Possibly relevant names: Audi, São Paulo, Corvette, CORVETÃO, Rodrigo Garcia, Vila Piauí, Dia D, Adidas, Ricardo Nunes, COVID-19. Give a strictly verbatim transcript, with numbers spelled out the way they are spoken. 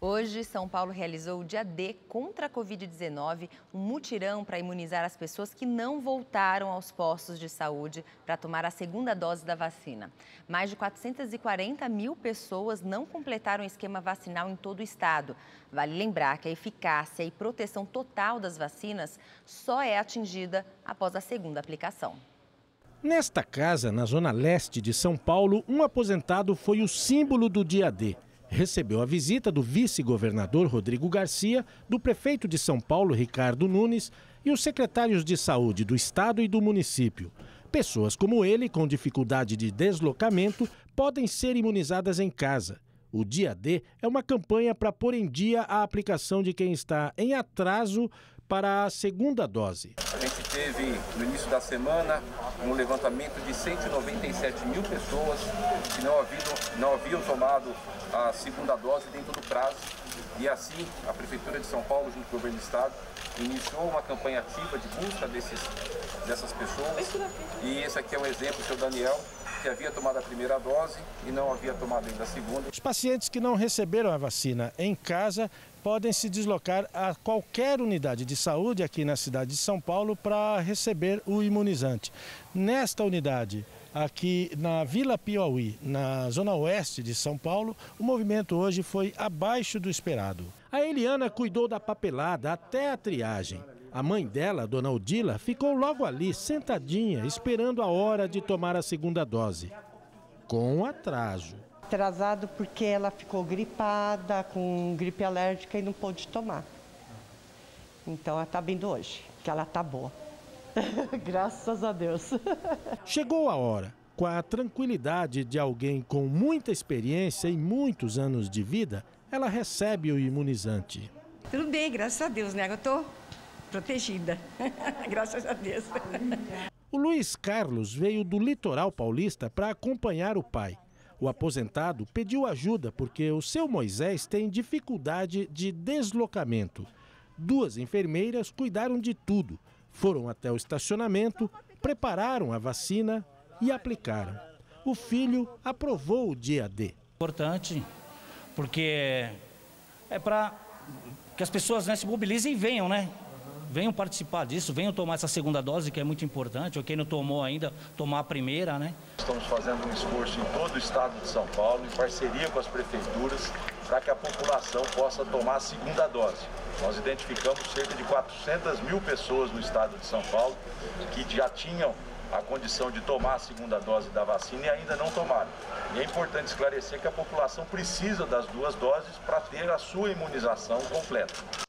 Hoje, São Paulo realizou o Dia D contra a Covid dezenove, um mutirão para imunizar as pessoas que não voltaram aos postos de saúde para tomar a segunda dose da vacina. Mais de quatrocentas e quarenta mil pessoas não completaram o esquema vacinal em todo o estado. Vale lembrar que a eficácia e proteção total das vacinas só é atingida após a segunda aplicação. Nesta casa, na zona leste de São Paulo, um aposentado foi o símbolo do Dia D. Recebeu a visita do vice-governador Rodrigo Garcia, do prefeito de São Paulo, Ricardo Nunes, e os secretários de saúde do estado e do município. Pessoas como ele, com dificuldade de deslocamento, podem ser imunizadas em casa. O Dia D é uma campanha para pôr em dia a aplicação de quem está em atraso para a segunda dose. A gente teve, no início da semana, um levantamento de cento e noventa e sete mil pessoas que não haviam, não haviam tomado a segunda dose dentro do prazo. E assim, a Prefeitura de São Paulo, junto com o Governo do Estado, iniciou uma campanha ativa de busca desses, dessas pessoas. E esse aqui é um exemplo, o seu Daniel, que havia tomado a primeira dose e não havia tomado ainda a segunda. Os pacientes que não receberam a vacina em casa podem se deslocar a qualquer unidade de saúde aqui na cidade de São Paulo para receber o imunizante. Nesta unidade, aqui na Vila Piauí, na zona oeste de São Paulo, o movimento hoje foi abaixo do esperado. A Eliana cuidou da papelada até a triagem. A mãe dela, dona Odila, ficou logo ali, sentadinha, esperando a hora de tomar a segunda dose. Com atraso. Atrasado porque ela ficou gripada, com gripe alérgica e não pôde tomar. Então ela está vindo hoje, que ela está boa. Graças a Deus. Chegou a hora. Com a tranquilidade de alguém com muita experiência e muitos anos de vida, ela recebe o imunizante. Tudo bem, graças a Deus, né? Eu tô protegida. Graças a Deus. O Luiz Carlos veio do litoral paulista para acompanhar o pai. O aposentado pediu ajuda porque o seu Moisés tem dificuldade de deslocamento. Duas enfermeiras cuidaram de tudo. Foram até o estacionamento, prepararam a vacina e aplicaram. O filho aprovou o Dia D. Importante, porque é para que as pessoas, né, se mobilizem e venham, né? Venham participar disso, venham tomar essa segunda dose, que é muito importante, ou quem não tomou ainda, tomar a primeira, né? Estamos fazendo um esforço em todo o estado de São Paulo, em parceria com as prefeituras, para que a população possa tomar a segunda dose. Nós identificamos cerca de quatrocentas mil pessoas no estado de São Paulo que já tinham a condição de tomar a segunda dose da vacina e ainda não tomaram. E é importante esclarecer que a população precisa das duas doses para ter a sua imunização completa.